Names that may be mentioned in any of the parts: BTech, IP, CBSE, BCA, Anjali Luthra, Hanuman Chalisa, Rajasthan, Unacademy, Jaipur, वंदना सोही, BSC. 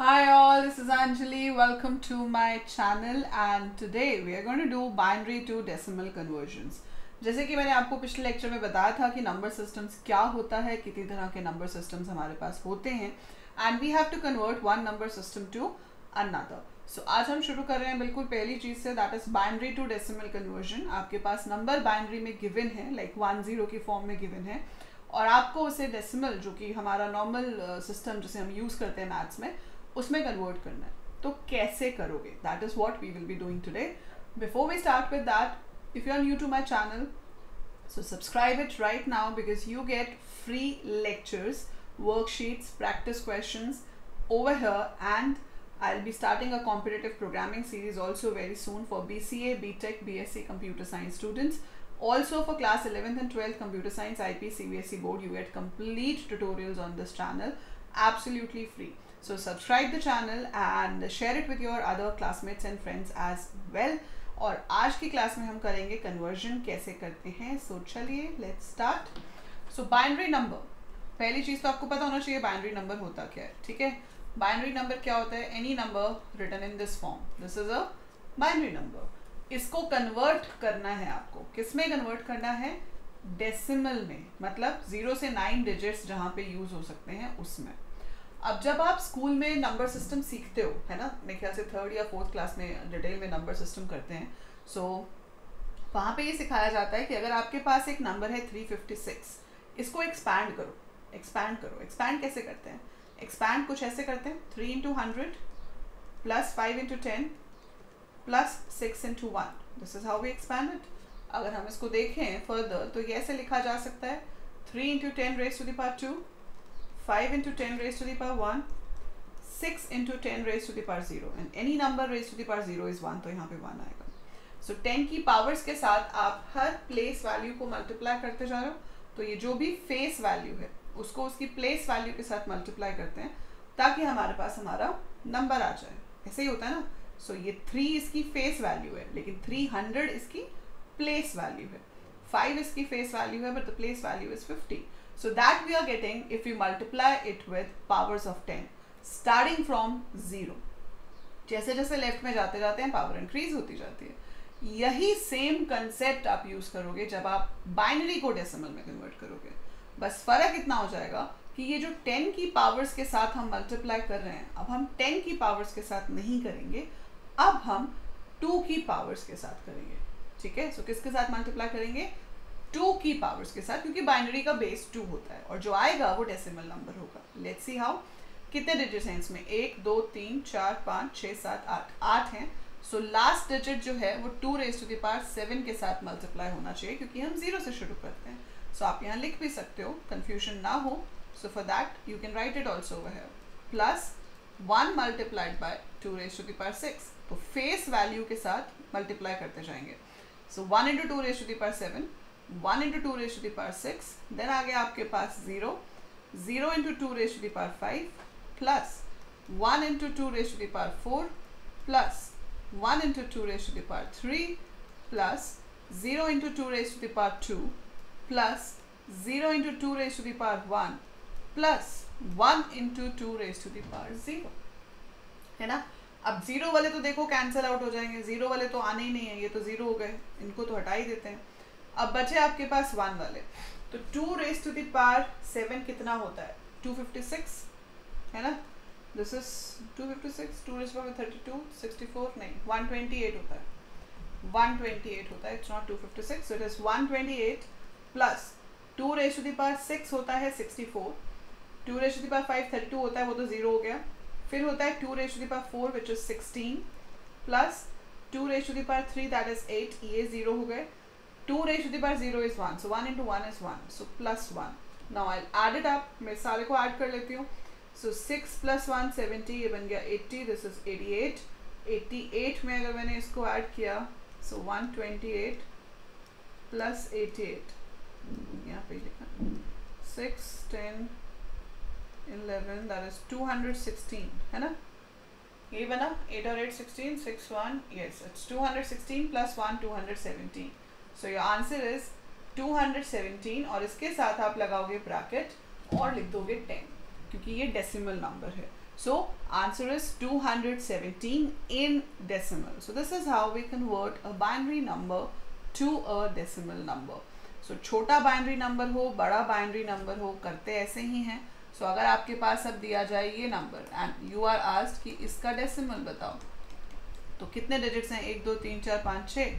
Hi all, this is Anjali. Welcome to my channel and today we are going to do binary to decimal conversions. जैसे कि मैंने आपको पिछले lecture में बताया था कि नंबर सिस्टम्स क्या होता है, कितनी तरह के नंबर सिस्टम्स हमारे पास होते हैं and we have to convert one number system to another. So आज हम शुरू कर रहे हैं बिल्कुल पहली चीज़ से, that is binary to decimal conversion. आपके पास नंबर binary में given है, like 10 की फॉर्म में given है और आपको उसे decimal जो कि हमारा normal system जिसे हम यूज़ करते हैं मैथ्स में उसमें कन्वर्ट करना है, तो कैसे करोगे, that is what we will be doing today. Before we start with that, if you are new to my channel so subscribe it right now because you get free lectures, worksheets, practice questions over here and I will be starting a competitive programming series also very soon for BCA, BTech, BSC computer science students. Also for class 11th and 12th computer science, IP, CBSE board, you get complete tutorials on this channel absolutely free. So subscribe the channel and share it with your other classmates and friends as well. और आज की class में हम करेंगे conversion कैसे करते हैं. So चलिए let's start. So binary number, पहली चीज़ तो आपको पता होना चाहिए binary number होता क्या है, ठीक है. Binary number क्या होता है, any number written in this form, this is a binary number. इसको कन्वर्ट करना है आपको, किस में कन्वर्ट करना है, डेसिमल में, मतलब 0 से 9 डिजिट्स जहाँ पे यूज़ हो सकते हैं उसमें. अब जब आप स्कूल में नंबर सिस्टम सीखते हो, है ना, मेरे ख्याल से 3rd या 4th क्लास में डिटेल में नंबर सिस्टम करते हैं, सो वहाँ पे ये सिखाया जाता है कि अगर आपके पास एक नंबर है 356, इसको एक्सपैंड करो, एक्सपैंड करो. एक्सपैंड कैसे करते हैं, एक्सपैंड कुछ ऐसे करते हैं, 3 into 100 + 5 into 10 + 6 into 1, this is how we expand it. अगर हम इसको देखें फर्दर तो ये ऐसे लिखा जा सकता है, 3 into 10 raised to the power 2, 5 into 10 raised to the power 1, 6 into 10 raised to the power 0, and any number raised to the power 0 is 1, तो यहाँ पे 1 आएगा. सो 10 की पावर्स के साथ आप हर प्लेस वैल्यू को मल्टीप्लाई करते जा रहे हो, तो ये जो भी फेस वैल्यू है उसको उसकी प्लेस वैल्यू के साथ मल्टीप्लाई करते हैं ताकि हमारे पास हमारा नंबर आ जाए, ऐसे ही होता है ना. सो ये 3 इसकी फेस वैल्यू है लेकिन 300 इसकी प्लेस वैल्यू है, 5 इसकी फेस वैल्यू है but the place value is 50. So that we are getting if we multiply it with powers of 10, starting from 0. जैसे जैसे लेफ्ट में जाते जाते हैं पावर इंक्रीज होती जाती है. यही सेम कंसेप्ट आप यूज करोगे जब आप बाइनरी को डेसिमल में कन्वर्ट करोगे, बस फर्क इतना हो जाएगा कि ये जो 10 की पावर्स के साथ हम मल्टीप्लाई कर रहे हैं, अब हम 10 की पावर्स के साथ नहीं करेंगे, अब हम 2 की पावर्स के साथ करेंगे, ठीक है. सो किसके साथ मल्टीप्लाई करेंगे, 2 की पावर्स के साथ, क्योंकि बाइनरी का बेस 2 होता है और जो आएगा वो डेसिमल नंबर होगा. लेट्स सी हाउ, कितने डिजिट्स हैं इसमें, 1 2 3 4 5 6 7 8 हैं. सो लास्ट डिजिट जो है वो 2 raised to the power 7 के साथ मल्टीप्लाई होना चाहिए क्योंकि हम 0 से शुरू करते हैं. सो आप यहाँ लिख भी सकते हो, कन्फ्यूजन ना हो. So for that you can write it also over here, +1 × 2 raised to the power 6, तो फेस वैल्यू के साथ मल्टीप्लाई करते जाएंगे. So 1 × 2 raised to the power 7, 1 × 2 raised to the power 6, then आ गया आपके पास 0 0 × 2 raised to the power 5 plus 1 × 2 raised to the power 4 plus 1 × 2 raised to the power 3 plus 0 × 2 raised to the power 2 plus 0 × 2 raised to the power 1 plus 1 × 2 raised to the power 0, है ना. अब 0 वाले तो देखो कैंसिल आउट हो जाएंगे, 0 वाले तो आने ही नहीं है, ये तो 0 हो गए, इनको तो हटा ही देते हैं. अब बचे आपके पास 1 वाले, तो 2 raised to the power 7 कितना होता है, 256, है ना. This is 256, 2 raised to the power 32 64, नहीं 128 होता है, 128 होता है, it's not 256, so it is 128 plus 2 raised to the power 6 होता है 64, 2 raised to the power 5 32 होता है, वो तो 0 हो गया. फिर होता है 2 raised to the power 4 which is 16 plus 2 raised to the power 3 that is 8, ये 0 हो गए. 2 raised to the power 0 is 1, so 1 × 1 is 1, so +1. Now I'll add it up, मैं सारे को add कर लेती हूँ. So 6 + 1 70, ये बन गया 80, this is 88. 88 में अगर मैंने इसको add किया, so 128 plus 88, यहाँ पे लिखा 6 10 11, that is 216, है ना. ये बना 8 और 8 16 6 1, yes it's 216 + 1 217. So your answer is 217 और इसके साथ आप लगाओगे ब्रैकेट और लिख दोगे 10 क्योंकि ये डेसिमल नंबर है. So answer is 217 in decimal. So this is how we convert a binary number to a decimal number. So छोटा binary number हो, बड़ा binary number हो, करते ऐसे ही हैं. So अगर आपके पास अब दिया जाए ये number and you are asked कि इसका decimal बताओ, तो कितने digits हैं? 1, 2, 3, 4, 5, 6.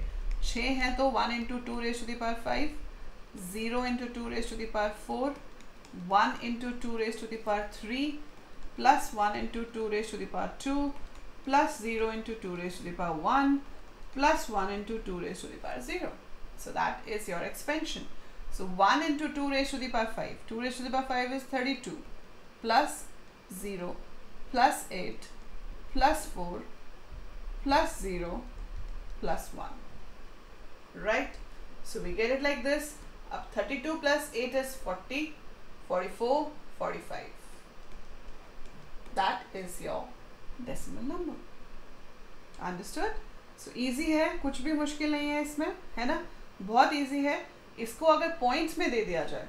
6 हैं तो 1 into 2 raised to the power 5, 0 into 2 raised to the power 4, 1 into 2 raised to the power 3, plus 1 into 2 raised to the power 2, plus 0 into 2 raised to the power 1, plus 1 into 2 raised to the power 0. So that is your expansion. So 1 into 2 raised to the power 5, 2 raised to the power 5 is 32, plus 0, plus 8, plus 4, plus 0, plus 1. Right? So we get it like this. Up 32 plus 8 is 40, 44, 45. That is your decimal number. Understood? So easy है, कुछ भी मुश्किल नहीं है इसमें, है ना? बहुत easy है. इसको अगर points में दे दिया जाए,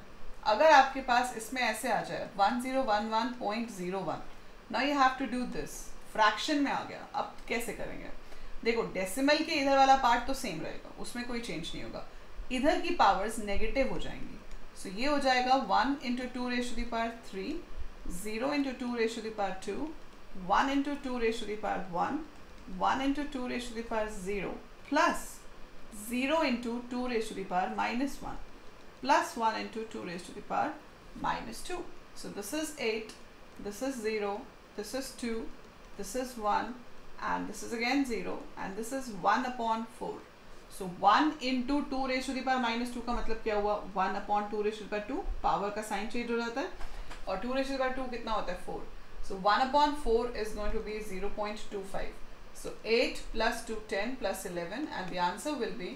अगर आपके पास इसमें ऐसे आ जाए 1011.01. Now you have to do this. Fraction में आ गया. अब कैसे करेंगे? देखो डेसिमल के इधर वाला पार्ट तो सेम रहेगा, उसमें कोई चेंज नहीं होगा. इधर की पावर्स नेगेटिव हो जाएंगी. सो ये हो जाएगा 1 into 2 raised to the power 3, 0 into 2 raised to the power 2, 1 into 2 raised to the power 1, 1 into 2 raised to the power 0, plus 0 into 2 raised to the power -1, plus 1 into 2 raised to the power -2. So this is 8, this is 0, this is 2, this is 1, and this is again 0, and this is 1/4. So 1 into 2 raised to the power -2 का मतलब क्या हुआ? 1/2 raised to the power 2. Power का sign change हो जाता है और 2 raised to the power 2 कितना होता है? 4. So 1/4 is going to be 0.25. So 8 plus 2, 10 plus 11, and the answer will be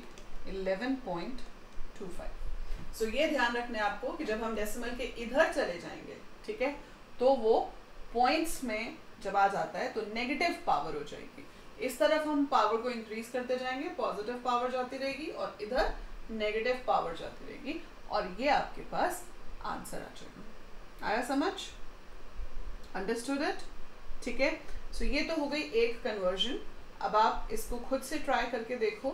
11.25. So ये ध्यान रखने आपको कि जब हम डेसिमल के इधर चले जाएंगे, ठीक है, तो वो पॉइंट्स में जब आ जाता है तो नेगेटिव पावर हो जाएगी. इस तरफ हम पावर को इंक्रीज करते जाएंगे, पॉजिटिव पावर जाती रहेगी और इधर नेगेटिव पावर जाती रहेगी, और ये आपके पास आंसर आ जाएगा. आया समझ? Understood it? ठीक है. सो ये तो हो गई एक कन्वर्जन. अब आप इसको खुद से ट्राई करके देखो.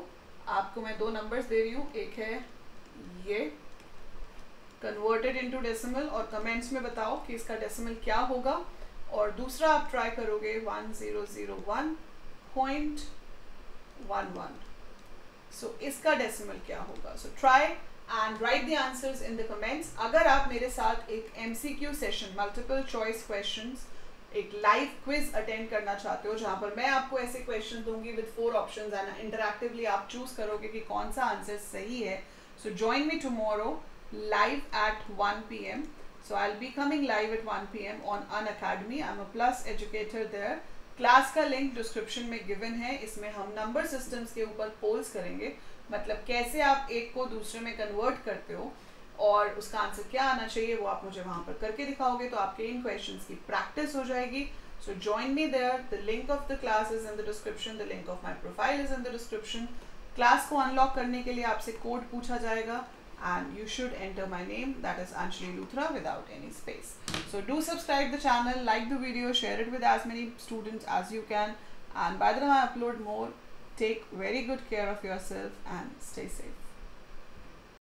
आपको मैं दो नंबर्स दे रही हूँ, एक है ये कन्वर्टेड इनटू डेसिमल, और कमेंट्स में बताओ कि इसका डेसिमल क्या होगा. और दूसरा आप ट्राई करोगे 1001.11. सो इसका डेसिमल क्या होगा? So try and write the answers in the comments. अगर आप मेरे साथ एक MCQ session, multiple choice questions, एक लाइव क्विज अटेंड करना चाहते हो, जहाँ पर मैं आपको ऐसे क्वेश्चन दूंगी विद 4 ऑप्शंस एंड इंटरैक्टिवली आप चूज करोगे कि कौन सा आंसर सही है. So join me tomorrow live at 1 PM. So I'll be coming live at 1 PM on Unacademy. I'm a plus educator there. Class का link description में given है. इसमें हम number systems के ऊपर polls करेंगे, मतलब कैसे आप एक को दूसरे में convert करते हो और उसका answer क्या आना चाहिए वो आप मुझे वहाँ पर करके दिखाओगे, तो आपके इन questions की practice हो जाएगी. So join me there. The link of the class is in the description. The link of my profile is in the description. Class को unlock करने के लिए आपसे code पूछा जाएगा. And you should enter my name, that is Anjali Luthra, without any space. So do subscribe the channel, like the video, share it with as many students as you can. And by the time I upload more, take very good care of yourself and stay safe.